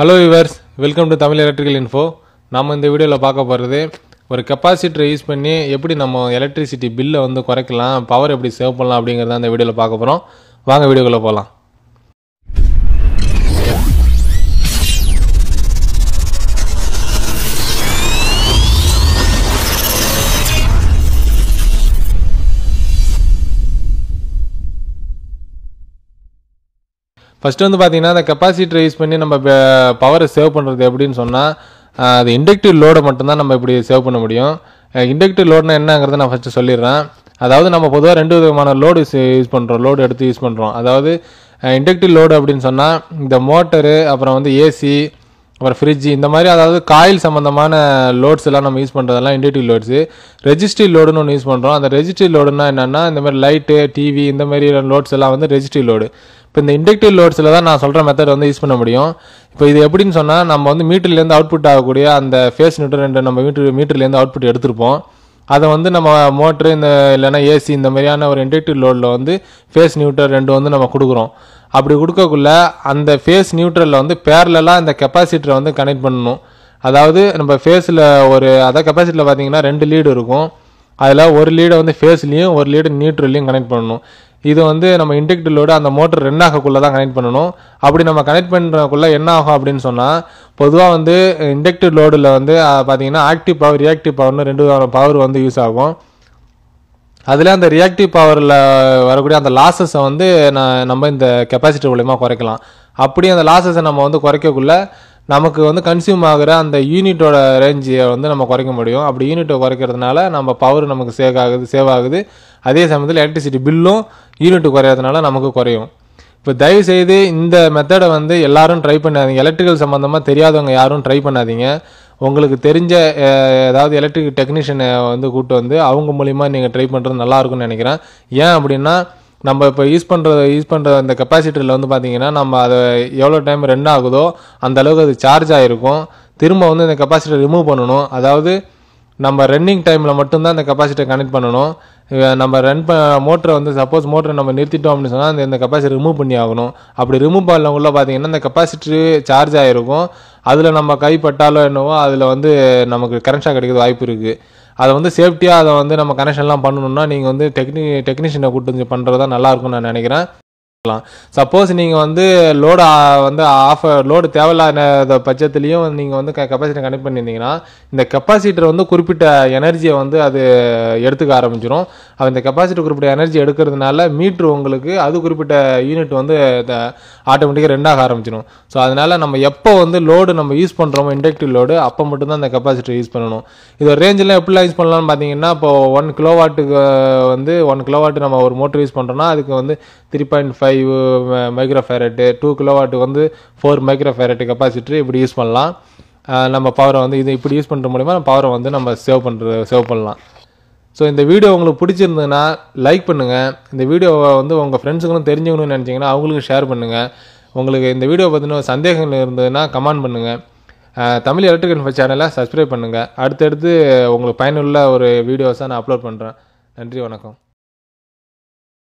Hello viewers, welcome to Tamil Electrical Info. நாம இந்த வீடியோல பார்க்க போறது ஒரு கெபாசிட்டர் யூஸ் பண்ணி எப்படி நம்ம எலக்ட்ரிசிட்டி பில்லை வந்து குறைக்கலாம், பவர் எப்படி சேவ் பண்ணலாம் அப்படிங்கறத இந்த வீடியோல பார்க்க போறோம். வாங்க வீடியோக்குள்ள போலாம். First, the capacitor is power serve the inductive load inductive load first load inductive load the motor AC or fridge இந்த மாதிரி அதாவது காயில் சம்பந்தமான லோட்ஸ் எல்லாம் நம்ம யூஸ் பண்றதெல்லாம் இண்டக்டிவ் லோட்ஸ் ரெசிஸ்டிவ் லோட்னு ஒன்னு யூஸ் பண்றோம் அந்த ரெசிஸ்டிவ் லோட்னா என்னன்னா இந்த மாதிரி லைட் டிவி இந்த மாதிரி லோட்ஸ் எல்லாம் வந்து ரெசிஸ்டிவ் லோட் இப்போ இந்த இண்டக்டிவ் லோட்ஸ்ல தான் நான் சொல்ற மெத்தட் வந்து யூஸ் பண்ண முடியும் இப்போ இது எப்படின்னு சொன்னா நம்ம வந்து மீட்டர்ல இருந்து அவுட்புட் ஆகக்கூடிய அந்த ஃபேஸ் நியூட்டன் நம்ம மீட்டர்ல இருந்து அவுட்புட் எடுத்துறோம் அத வந்து நம்ம மோட்டர் இந்த இல்லனா ஏசி இந்த மாதிரியான ஒரு இண்டக்டிவ் லோட்ல வந்து ஃபேஸ் நியூட்டன் ரெண்டு வந்து நம்ம குடுக்குறோம் அப்படி குடுக்கக்குள்ள அந்த ஃபேஸ் நியூட்ரல்ல வந்து parallel-ஆ இந்த கெபாசிட்டரை வந்து கனெக்ட் பண்ணனும் அதாவது நம்ம ஃபேஸ்ல ஒரு அத கெபாசிட்டர்ல பாத்தீங்கன்னா ரெண்டு லீட் இருக்கும் அதுல ஒரு லீட் வந்து ஃபேஸ்லயும் ஒரு லீட் நியூட்ரல்லையும் கனெக்ட் பண்ணனும் இது வந்து நம்ம இண்டக்டிவ் லோட் அந்த மோட்டார் ரன் ஆகக்குள்ள தான் கனெக்ட் பண்ணனும் அப்படி நம்ம கனெக்ட் பண்றதுக்குள்ள என்ன ஆகும் அப்படினு சொன்னா பொதுவா வந்து இண்டக்டிவ் லோட்ல வந்து பாத்தீங்கன்னா ஆக்டிவ் பவர் ரியாக்டிவ் பவர்னு ரெண்டு பவர் வந்து யூஸ் ஆகும் அதுல அந்த ரியாக்டிவ் பவர்ல வரக்கூடிய அந்த லாसेस வந்து நம்ம இந்த கெபாசிட்டர் மூலமா குறைக்கலாம் அப்படி அந்த லாसेस நம்ம வந்து குறைக்கக்குள்ள நமக்கு வந்து கன்சூம் ஆகுற அந்த யூனிட்டோட ரேஞ்ச் வந்து நம்ம குறைக்க முடியும் அப்படி யூனிட்டை குறைக்கிறதுனால நம்ம பவர் நமக்கு சேவ் ஆகுது அதே சமயத்துல எலக்ட்ரிசிட்டி பில்லும் யூனிட் குறையறதுனால நமக்கு குறையும் இப்ப தயவு செய்து இந்த மெத்தட வந்து எல்லாரும் ட்ரை பண்ணாதீங்க எலக்ட்ரிக்கல் சம்பந்தமா தெரியாதவங்க யாரும் ட்ரை பண்ணாதீங்க உங்களுக்கு தெரிஞ்ச ஏதாவது எலக்ட்ரிக் டெக்னீஷியனை வந்து கூட்டி வந்து அவங்க மூலமா நீங்க ட்ரை பண்றது நல்லா இருக்கும்னு நினைக்கிறேன் ஏன் அப்படினா நம்ம இப்ப யூஸ் பண்ற அந்த கெபாசிட்டர்ல வந்து பாத்தீங்கன்னா நம்ம அது எவ்வளவு டைம் ரன் ஆகுதோ அந்த அளவுக்கு அது சார்ஜ் ஆயிருக்கும் திரும்ப வந்து இந்த கெபாசிட்டர் ரிமூவ் பண்ணனும் அதாவது நம்ம ரன்னிங் டைம்ல மட்டும் தான் அந்த கெபாசிட்டர் கனெக்ட் பண்ணனும் நம்ம ரன் மோட்டரை வந்து சப்போஸ் மோட்டரை நம்ம நிறுத்திட்டோம் அப்படி சொன்னா அந்த கெபாசிட்டர் ரிமூவ் பண்ணி ஆகணும் அப்படி ரிமூவ் பண்ணலக்குள்ள பாத்தீங்கன்னா அந்த கெபாசிட்டர் சார்ஜ் ஆயிருக்கும் அதுல நம்ம கை பட்டாலோ என்னவோ அதுல வந்து நமக்கு கரண்ட் ஷாக் அடிக்கிறது வாய்ப்பு இருக்கு அது வந்து சேஃப்டியா அத வந்து நம்ம கனெக்ஷன்லாம் பண்ணனும்னா நீங்க வந்து டெக்னீஷியனை கூட்டி பண்றது தான் நல்லா இருக்கும் நான் நினைக்கிறேன் சப்போஸ் நீங்க வந்து லோட் வந்து ஆஃப் லோட் தேவையில்லாத பட்சத்திலயும் நீங்க வந்து கெபாசிட்டர் கனெக்ட் பண்ணிருந்தீங்கன்னா இந்த கெபாசிட்டர் வந்து குறிப்பிட்ட எனர்ஜியை வந்து அது எடுத்துக்க ஆரம்பிச்சிரும் அப்ப இந்த கெபாசிட்டர் குறிப்பிட்ட எனர்ஜி எடுக்கிறதுனால மீட்டர் உங்களுக்கு அது குறிப்பிட்ட யூனிட் வந்து ஆட்டோமேட்டிக்கா ரெண்டாக ஆரம்பிச்சிரும் சோ அதனால நம்ம எப்ப வந்து லோட் நம்ம யூஸ் பண்றோமோ இண்டக்டிவ் லோட் அப்ப மட்டும் தான் அந்த கெபாசிட்டர் யூஸ் பண்ணனும் இது ரேஞ்ச்ல எப்படி யூஸ் பண்ணலாம்னு பாத்தீங்கன்னா இப்போ 1 கிலோவாட்டுக்கு வந்து 1 கிலோவாட் நம்ம ஒரு மோட்டார் யூஸ் பண்றோம்னா அதுக்கு வந்து 3.5 microfarad 2 kW வந்து 4 microfarad capacitor இப்படி யூஸ் பண்ணலாம் நம்ம பவரை வந்து இது இப்படி யூஸ் பண்ற மூலமா நம்ம பவரை வந்து நம்ம சேவ் பண்ணலாம் சோ இந்த வீடியோ உங்களுக்கு பிடிச்சிருந்தா லைக் பண்ணுங்க இந்த வீடியோவை வந்து உங்க ஃப்ரெண்ட்ஸ்களுக்கும் தெரிஞ்சவங்களும் நினைச்சீங்கன்னா அவங்களுக்கு ஷேர் பண்ணுங்க உங்களுக்கு இந்த வீடியோ பத்தின சந்தேகங்கள் இருந்ததுன்னா கமெண்ட் பண்ணுங்க தமிழ் எலக்ட்ரிக்கல் இன்ஃபோ சேனலை subscribe பண்ணுங்க அடுத்து உங்களுக்கு பயனுள்ள ஒரு வீடியோஸா நான் அப்லோட் பண்றேன் நன்றி வணக்கம்